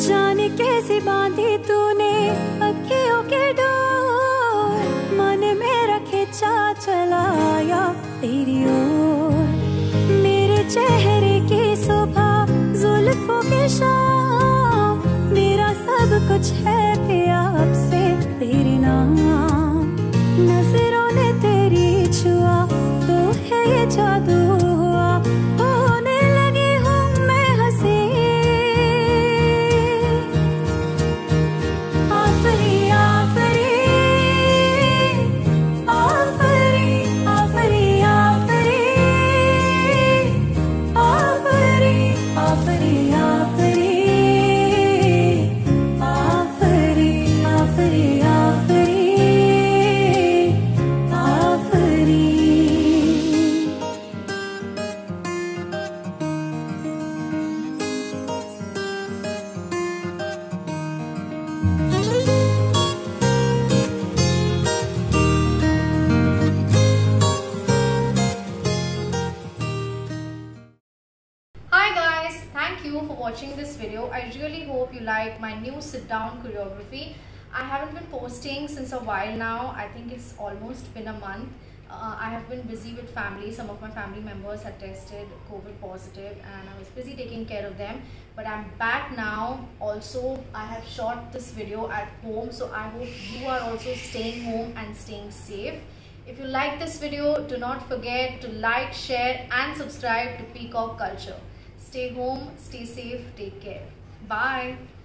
जाने कैसे बांधी तूने अखियों के डोर, मन में रखे चा चलाया तेरी ओर। मेरे चेहरे की शोभा जुल्फों के शाम, मेरा सब कुछ है प्यार से तेरे नाम। नजरों ने तेरी छुआ तो है ये जादू हुआ, होने लगी हूँ मैं हंसी। आफरी आफरी आफरी आफरी आफरी आफरी आफरी आफरी आफरी आफरी आफरी। Thank you for watching this video. I really hope you like my new sit down choreography. I haven't been posting since a while now. I think it's almost been a month. I have been busy with family. Some of my family members had tested COVID positive and I was busy taking care of them, but I'm back now. Also, I have shot this video at home, so I hope you are also staying home and staying safe. If you like this video, do not forget to like, share and subscribe to Peacock Culture. Stay home, stay safe, take care. Bye.